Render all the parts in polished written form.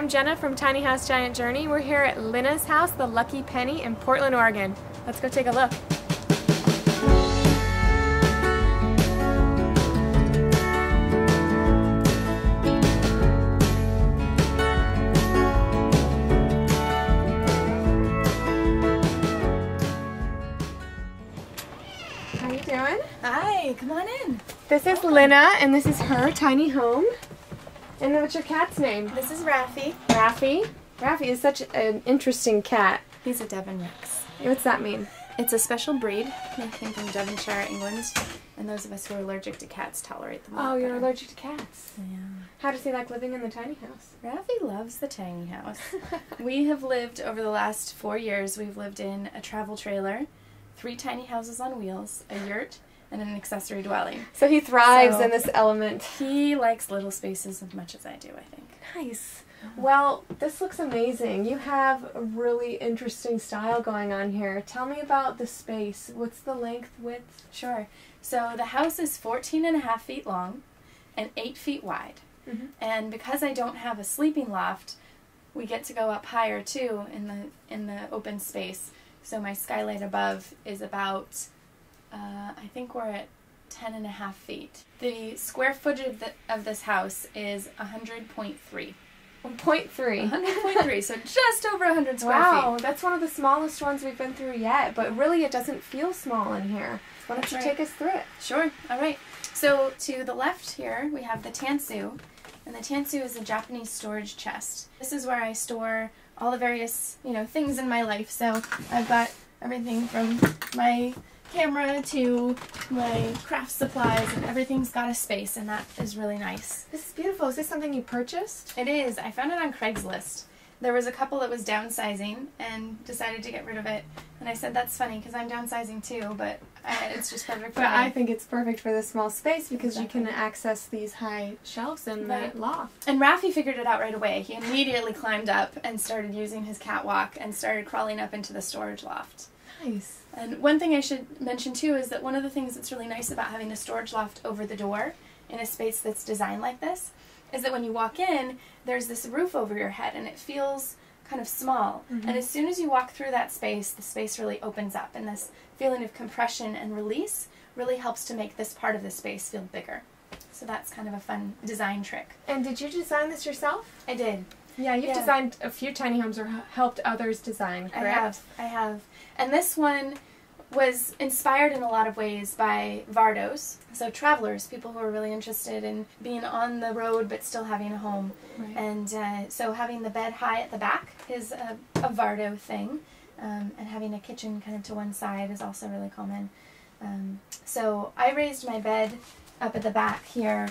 I'm Jenna from Tiny House Giant Journey. We're here at Lina's house, the Lucky Penny in Portland, Oregon. Let's go take a look. How are you doing? Hi, come on in. This is Lina and this is her tiny home. And what's your cat's name? This is Raffy. Raffy? Raffy is such an interesting cat. He's a Devon Rex. What's that mean? It's a special breed. They came from Devonshire, England. And those of us who are allergic to cats tolerate them. Oh, you're allergic to cats? Yeah. How does he like living in the tiny house? Raffy loves the tiny house. We have lived, over the last 4 years, we've lived in a travel trailer, 3 tiny houses on wheels, a yurt, and an accessory dwelling. So he thrives in this element. He likes little spaces as much as I do, I think. Nice. Well, this looks amazing. You have a really interesting style going on here. Tell me about the space. What's the length, width? Sure. So the house is 14.5 feet long and 8 feet wide. Mm-hmm. And because I don't have a sleeping loft, we get to go up higher too in the open space. So my skylight above is about I think we're at 10.5 feet. The square footage of this house is 100.3. 100.3. 100.3, so just over 100 square feet. Wow, that's one of the smallest ones we've been through yet, but really it doesn't feel small in here. Why don't you take us through it? Sure, all right. So to the left here, we have the tansu, and the tansu is a Japanese storage chest. This is where I store all the various, things in my life. So I've got everything from my camera to my craft supplies, and everything's got a space, and that is really nice. This is beautiful. Is this something you purchased? It is. I found it on Craigslist. There was a couple that was downsizing and decided to get rid of it, and I said that's funny because I'm downsizing too, but it's just perfect for me. I think it's perfect for this small space because you can access these high shelves in the loft. And Raffy figured it out right away. He immediately climbed up and started using his catwalk and started crawling up into the storage loft. Nice. And one thing I should mention too is that one of the things that's really nice about having a storage loft over the door in a space that's designed like this is that when you walk in, there's this roof over your head and it feels kind of small. Mm-hmm. And as soon as you walk through that space, the space really opens up, and this feeling of compression and release really helps to make this part of the space feel bigger. So that's kind of a fun design trick. And did you design this yourself? I did. Yeah, you've designed a few tiny homes or helped others design, correct? I have. And this one was inspired in a lot of ways by Vardos, so travelers, people who are really interested in being on the road but still having a home. Right. And so having the bed high at the back is a Vardo thing, and having a kitchen kind of to one side is also really common. So I raised my bed up at the back here.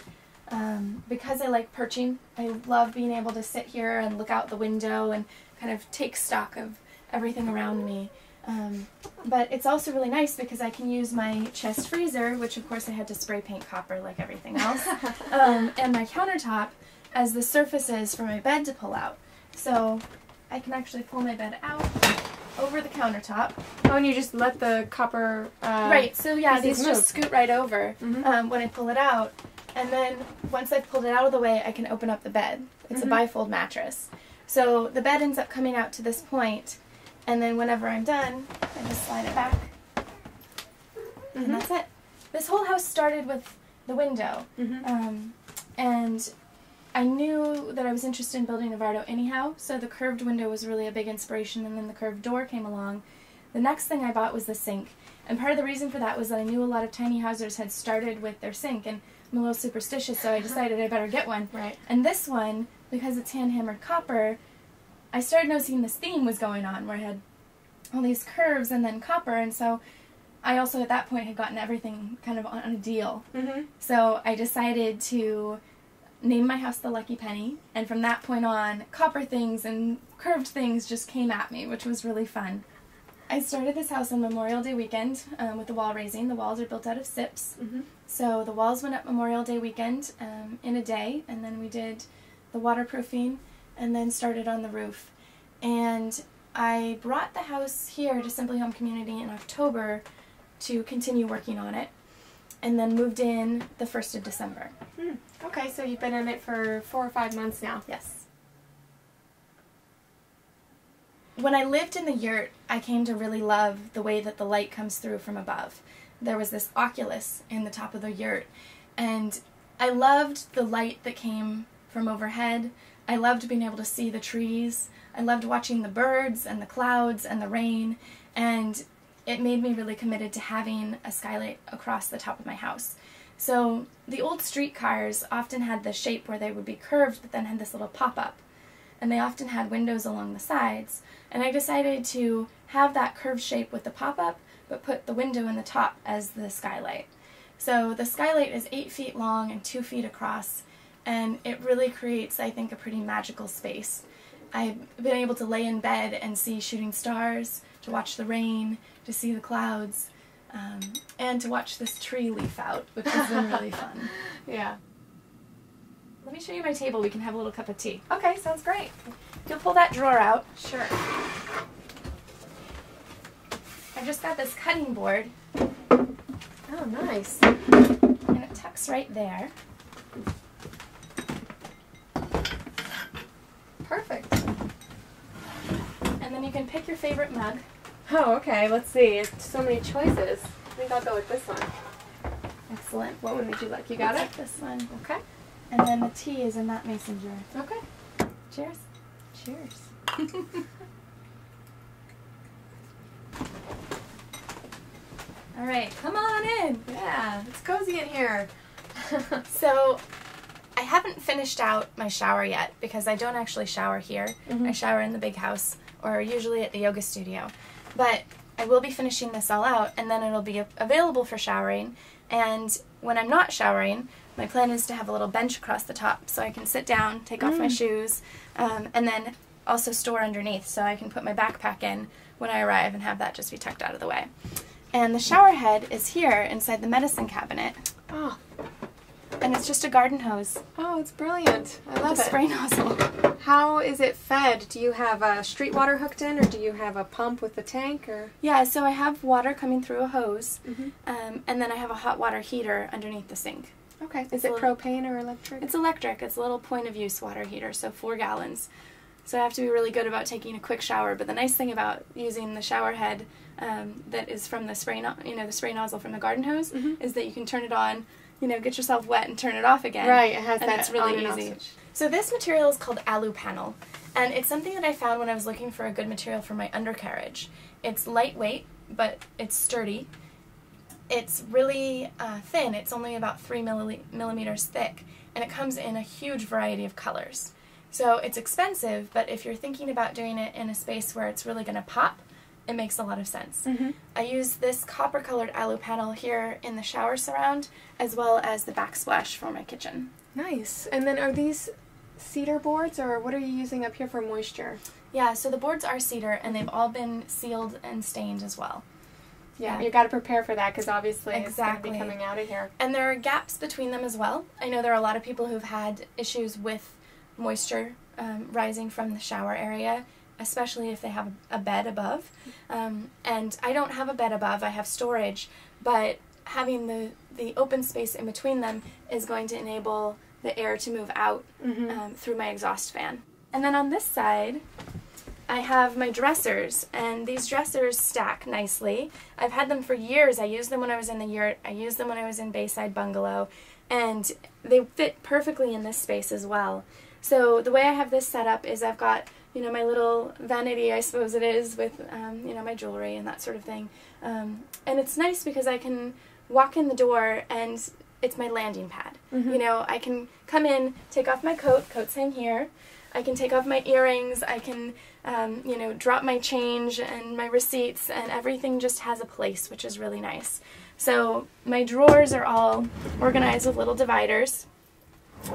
Because I like perching, I love being able to sit here and look out the window and kind of take stock of everything around me. But it's also really nice because I can use my chest freezer, which of course I had to spray paint copper like everything else, and my countertop as the surfaces for my bed to pull out. So I can actually pull my bed out over the countertop. Oh, and you just let the copper... right, so yeah, these just scoot right over when I pull it out. And then once I've pulled it out of the way, I can open up the bed. It's a bifold mattress. So the bed ends up coming out to this point, and then whenever I'm done, I just slide it back. And that's it. This whole house started with the window. And I knew that I was interested in building a Vardo anyhow, so the curved window was really a big inspiration, and then the curved door came along. The next thing I bought was the sink. And part of the reason for that was that I knew a lot of tiny houses had started with their sink, and I'm a little superstitious, so I decided I better get one. Right. And this one, because it's hand-hammered copper, I started noticing this theme was going on where I had all these curves and then copper, and so I also at that point had gotten everything kind of on a deal. So I decided to name my house the Lucky Penny, and from that point on, copper things and curved things just came at me, which was really fun. I started this house on Memorial Day weekend with the wall raising. The walls are built out of SIPs. So the walls went up Memorial Day weekend in a day, and then we did the waterproofing and then started on the roof. And I brought the house here to Simply Home Community in October to continue working on it, and then moved in the 1st of December. Okay, so you've been in it for 4 or 5 months now. Yes. When I lived in the yurt, I came to really love the way that the light comes through from above. There was this oculus in the top of the yurt, and I loved the light that came from overhead. I loved being able to see the trees. I loved watching the birds and the clouds and the rain, and it made me really committed to having a skylight across the top of my house. So the old streetcars often had the shape where they would be curved but then had this little pop-up, and they often had windows along the sides, and I decided to have that curved shape with the pop-up but put the window in the top as the skylight. So the skylight is 8 feet long and 2 feet across, and it really creates, I think, a pretty magical space. I've been able to lay in bed and see shooting stars, to watch the rain, to see the clouds, and to watch this tree leaf out, which has been really fun. Yeah. Let me show you my table. We can have a little cup of tea. Okay, sounds great. You'll pull that drawer out. Sure. I've just got this cutting board. Oh, nice. And it tucks right there. Perfect. And then you can pick your favorite mug. Oh, okay. Let's see. It's so many choices. I think I'll go with this one. Excellent. What one would you like? You got it? This one. Okay. And then the tea is in that mason jar. Okay. Cheers. Cheers. All right. Come on in. Yeah. It's cozy in here. So, I haven't finished out my shower yet because I don't actually shower here. Mm-hmm. I shower in the big house or usually at the yoga studio. But I will be finishing this all out, and then it'll be available for showering. And when I'm not showering, my plan is to have a little bench across the top so I can sit down, take off my shoes, and then also store underneath so I can put my backpack in when I arrive and have that just be tucked out of the way. And the shower head is here inside the medicine cabinet. Oh. And it's just a garden hose. Oh, it's brilliant. I love it. Spray nozzle. How is it fed? Do you have street water hooked in, or do you have a pump with a tank? Or? Yeah, so I have water coming through a hose, and then I have a hot water heater underneath the sink. Okay. Is it propane or electric? It's electric. It's a little point-of-use water heater, so 4 gallons. So I have to be really good about taking a quick shower. But the nice thing about using the shower head that is from the spray, the spray nozzle from the garden hose, is that you can turn it on, get yourself wet and turn it off again. Right, it has that. It's really easy. So this material is called alu panel, and it's something that I found when I was looking for a good material for my undercarriage. It's lightweight, but it's sturdy. It's really thin. It's only about 3 millimeters thick, and it comes in a huge variety of colors. So it's expensive, but if you're thinking about doing it in a space where it's really going to pop, it makes a lot of sense. I use this copper-colored alu panel here in the shower surround, as well as the backsplash for my kitchen. Nice. And then are these cedar boards, or what are you using up here for moisture? Yeah, so the boards are cedar, and they've all been sealed and stained as well. Yeah, you got to prepare for that because obviously it's going to be coming out of here. And there are gaps between them as well. I know there are a lot of people who've had issues with moisture rising from the shower area, especially if they have a bed above. And I don't have a bed above, I have storage, but having the open space in between them is going to enable the air to move out through my exhaust fan. And then on this side, I have my dressers, and these dressers stack nicely. I've had them for years. I used them when I was in the yurt, I used them when I was in Bayside Bungalow, and they fit perfectly in this space as well. So the way I have this set up is I've got, my little vanity, I suppose it is, with, my jewelry and that sort of thing. And it's nice because I can walk in the door and it's my landing pad. I can come in, take off my coat, coats hang here. I can take off my earrings, I can, drop my change and my receipts, and everything just has a place, which is really nice. So my drawers are all organized with little dividers.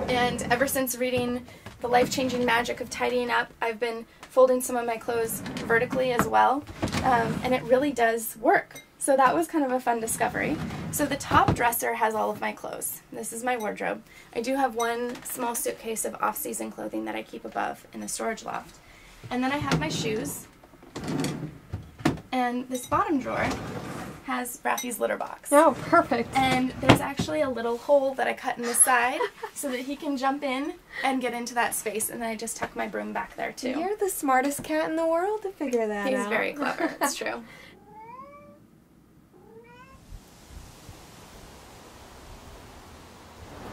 And ever since reading The Life-Changing Magic of Tidying Up, I've been folding some of my clothes vertically as well, and it really does work. So that was kind of a fun discovery. So the top dresser has all of my clothes. This is my wardrobe. I do have one small suitcase of off-season clothing that I keep above in the storage loft. And then I have my shoes. And this bottom drawer has Raffy's litter box. Oh, perfect. And there's actually a little hole that I cut in the side so that he can jump in and get into that space, and then I just tuck my broom back there too. You're the smartest cat in the world to figure that out. He's very clever, it's true.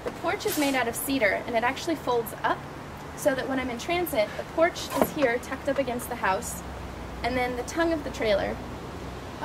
The porch is made out of cedar, and it actually folds up so that when I'm in transit, the porch is here tucked up against the house, and then the tongue of the trailer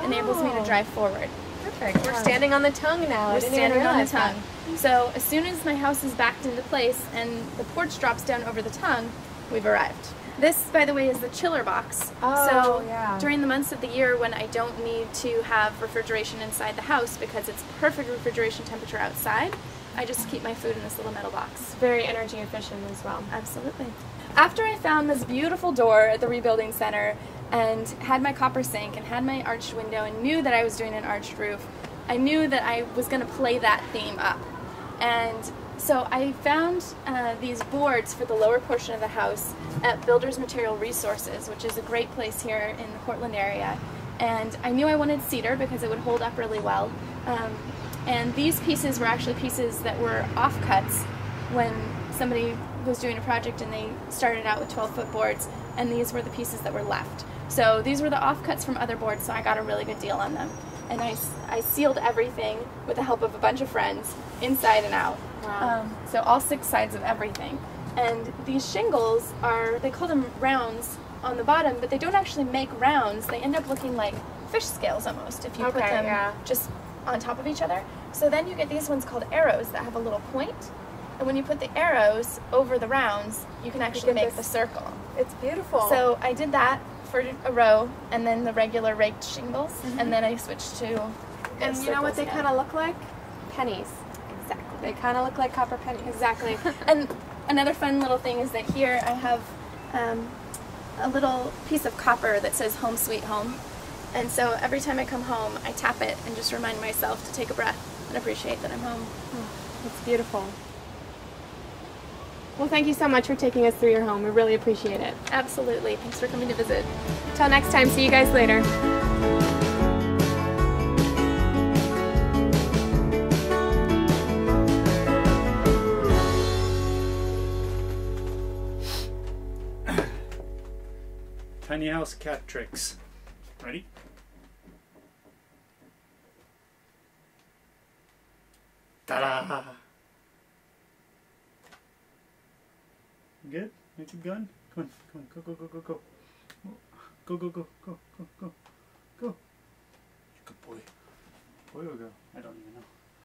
enables me to drive forward. Perfect. We're standing on the tongue now. We're standing on the tongue. So as soon as my house is backed into place and the porch drops down over the tongue, we've arrived. This, by the way, is the chiller box. Oh, so yeah. During the months of the year when I don't need to have refrigeration inside the house because it's perfect refrigeration temperature outside, I just keep my food in this little metal box. It's very energy efficient as well. Absolutely. After I found this beautiful door at the rebuilding center and had my copper sink and had my arched window and knew that I was doing an arched roof, I knew that I was going to play that theme up. And so I found these boards for the lower portion of the house at Builders Material Resources, which is a great place here in the Portland area. And I knew I wanted cedar because it would hold up really well. And these pieces were actually pieces that were offcuts when somebody was doing a project and they started out with 12-foot boards, and these were the pieces that were left. So these were the offcuts from other boards, so I got a really good deal on them. And I sealed everything with the help of a bunch of friends, inside and out. Wow. So all 6 sides of everything. And these shingles are, they call them rounds on the bottom, but they don't actually make rounds. They end up looking like fish scales almost if you put them just on top of each other. So then you get these ones called arrows that have a little point, and when you put the arrows over the rounds, you can actually make the circle. It's beautiful. So I did that for a row, and then the regular raked shingles, and then I switched to. And you know what they kind of look like? Pennies. Exactly. They kind of look like copper pennies. Exactly. And another fun little thing is that here I have a little piece of copper that says "Home Sweet Home." And so every time I come home, I tap it and just remind myself to take a breath and appreciate that I'm home. Oh, that's beautiful. Well, thank you so much for taking us through your home. We really appreciate it. Absolutely. Thanks for coming to visit. Till next time. See you guys later. Tiny House Cat Tricks. Ready? Ta-da! Good? Make it gun? Come on, come on, go, go, go, go, go. Go, go, go, go, go, go, go. Good boy. Boy or girl? I don't even know.